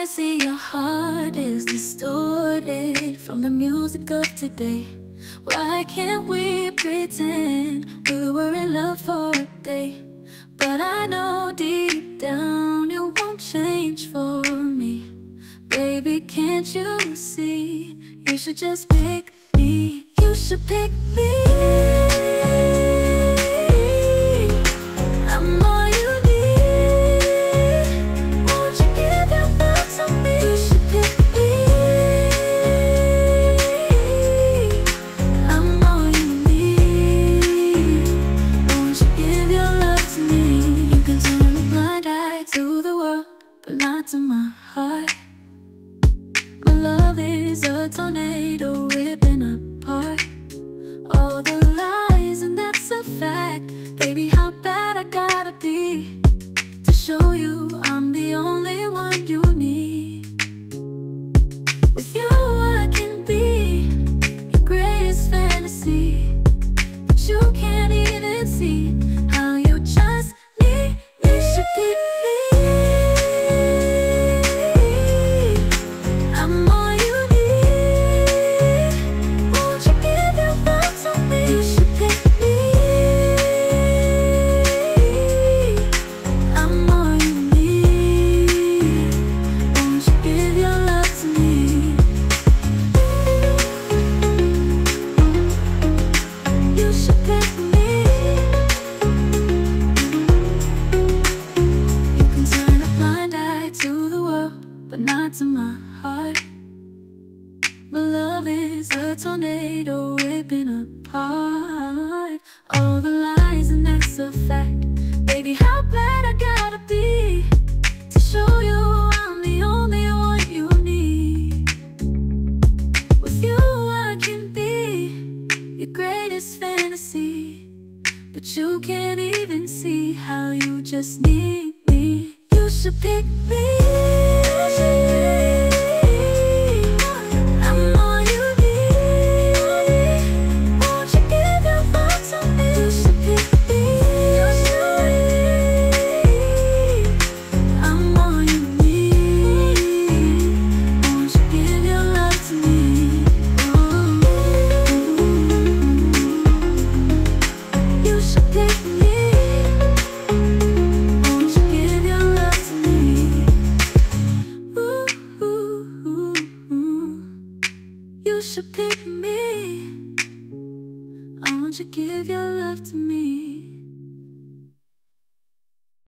I see your heart is distorted from the music of today. Why can't we pretend we were in love for a day? But I know deep down it won't change for me. Baby, can't you see? You should just pick me. You should pick me. To my heart, my love is a tornado ripping apart all the lies, and that's a fact. Baby, how bad I gotta be to show you I'm the only one you need? With you I can be your greatest fantasy, but you can't even see how you just need me. You should be me. To my heart, my love is a tornado ripping apart all the lies, and that's a fact. Baby, how bad I gotta be to show you I'm the only one you need? With you I can be your greatest fantasy, but you can't even see how you just need me. You should pick me. You should pick me. I want you to give your love to me.